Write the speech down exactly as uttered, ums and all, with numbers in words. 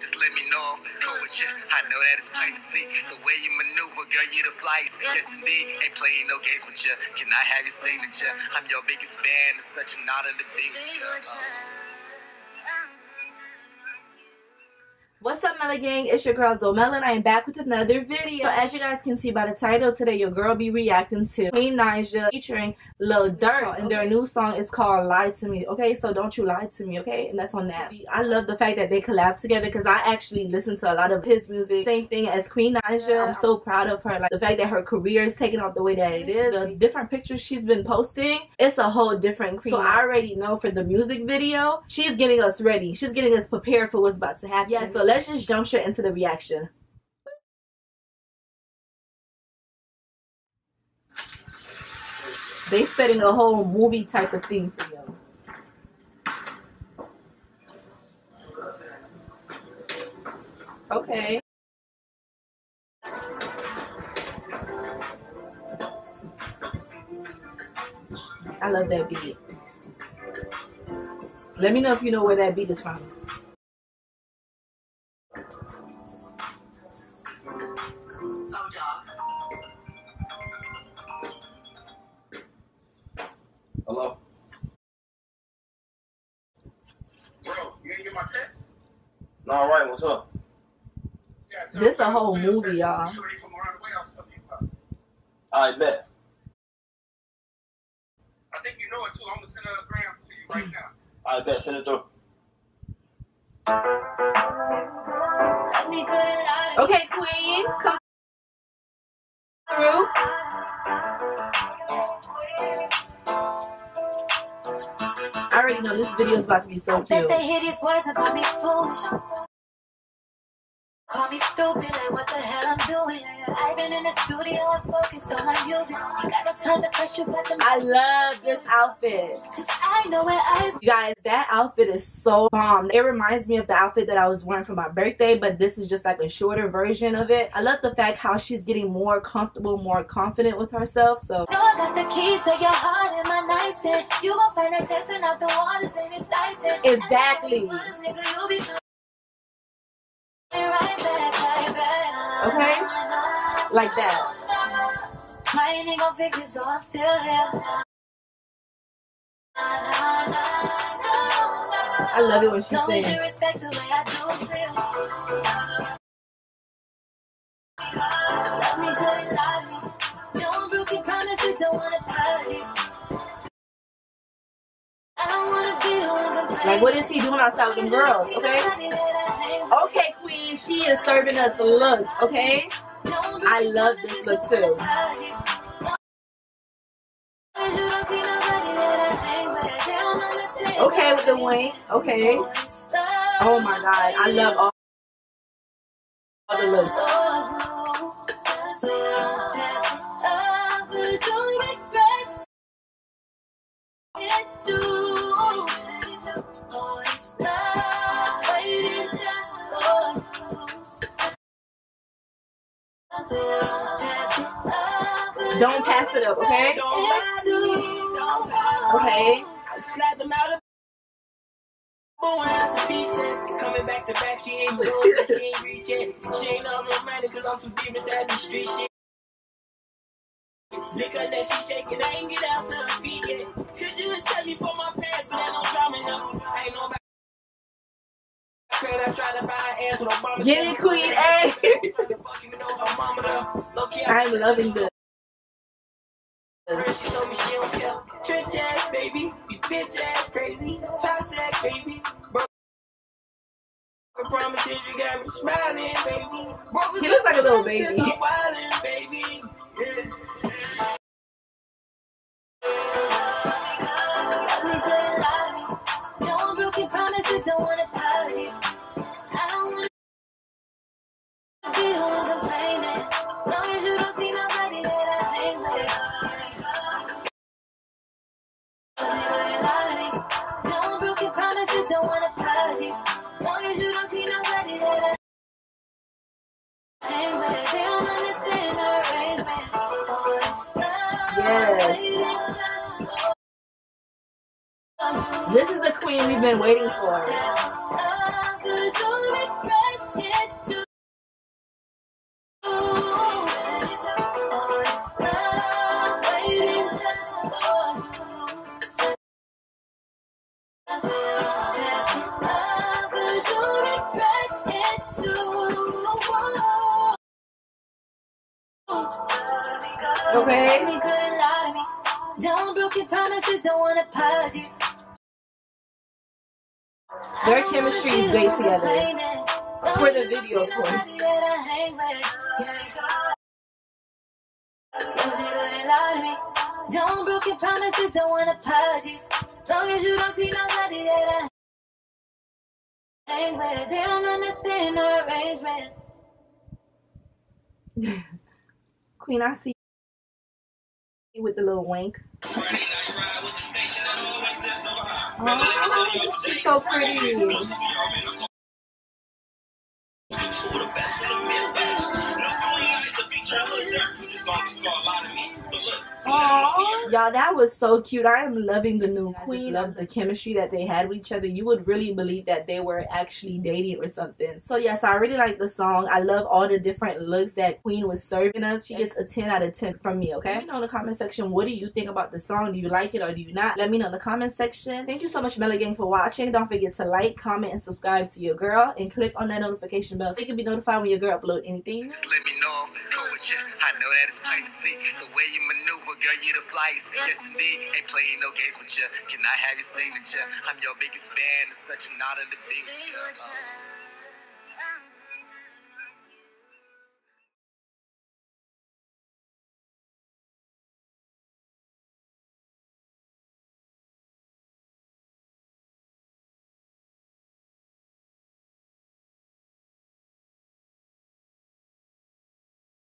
just let me know if it's cool with you. I know that it's plain to see the way you maneuver, girl, you the flyest. Yes, indeed, ain't playing no games with you. Can I have your signature? I'm your biggest fan. It's such an honor to be with you. Oh. What's up, Mela Gang? It's your girl Zoe Mela, and I am back with another video. So as you guys can see by the title, today your girl be reacting to Queen Naija featuring Lil Durk, and their new song is called Lie To Me. Okay, so don't you lie to me, okay? And that's on that. I love the fact that they collab together because I actually listen to a lot of his music. Same thing as Queen Naija. I'm so proud of her. Like the fact that her career is taking off the way that it is. The different pictures she's been posting, it's a whole different Queen. So I already know for the music video, she's getting us ready. She's getting us prepared for what's about to happen. Yeah, so let's just jump straight into the reaction. They setting a whole movie type of thing for you. Okay. I love that beat. Let me know if you know where that beat is from. Hello? Bro, you didn't get my text? No, all right, what's up? Yeah, so this a whole movie, y'all. I bet. I think you know it, too. I'm going to send a gram to you right now. I bet. Send it through. Okay, Queen, come through. I already know this video is about to be so cute. I bet they hear these words and call me foolish. Call me stupid, like what the hell I'm doing. I've been in the studio and focused on my music. You got no time to press you, but the I love this outfit. Cause I know where I was. You guys, that outfit is so bomb. It reminds me of the outfit that I was wearing for my birthday, but this is just like a shorter version of it. I love the fact how she's getting more comfortable, more confident with herself. So no, I got the keys to your heart in my nightstand. You gon' find that testing out the waters and it's exciting. Exactly. Okay, like that. I love it when she sings. Like, what is he doing outside with them girls? Okay. Okay, Queen, she is serving us the look, okay? I love this look, too. Okay, with the wing, okay. Oh, my God, I love all, all the looks. Don't pass it up, okay? Okay. Slap them out of coming back to back, she ain't doing it, she ain't reaching. She ain't all romantic, cause I'm too deep inside the street shit. Because that she shaking, I ain't get out to the feet yet. Could you accept me for my past, but I don't drop me up. I ain't nobody. Get it, Queen A. I'm loving this. She told me she don't care. Trick ass baby, you bitch ass crazy. Tossack baby, bro. I promise you got me smiling, baby. He looks like a little baby. okay? You couldn't lie to me. Don't broke your promises, don't want apologies. Their chemistry is great together. For the video, of course. Don't broke your promises, don't want apologies. Long as you don't see nobody that I hang with, they don't understand our arrangement. Queen, I see you with the little wink. Oh, she's so pretty. Y'all, that was so cute. I am loving the new Queen. Love the chemistry that they had with each other. You would really believe that they were actually dating or something. So yes, I really like the song. I love all the different looks that Queen was serving us. She gets a ten out of ten from me, okay? Let me know in the comment section, what do you think about the song? Do you like it or do you not? Let me know in the comment section. Thank you so much, MelaGang, for watching. Don't forget to like, comment, and subscribe to your girl. And click on that notification bell so you can be notified when your girl upload anything. Just let me know if it's cool with you. I know that it's plain to see. The way you maneuver, girl, you the flyest. Yes, indeed. Ain't playing no games with you. Can I have your signature? I'm your biggest fan. It's such an honor to be with you. Um,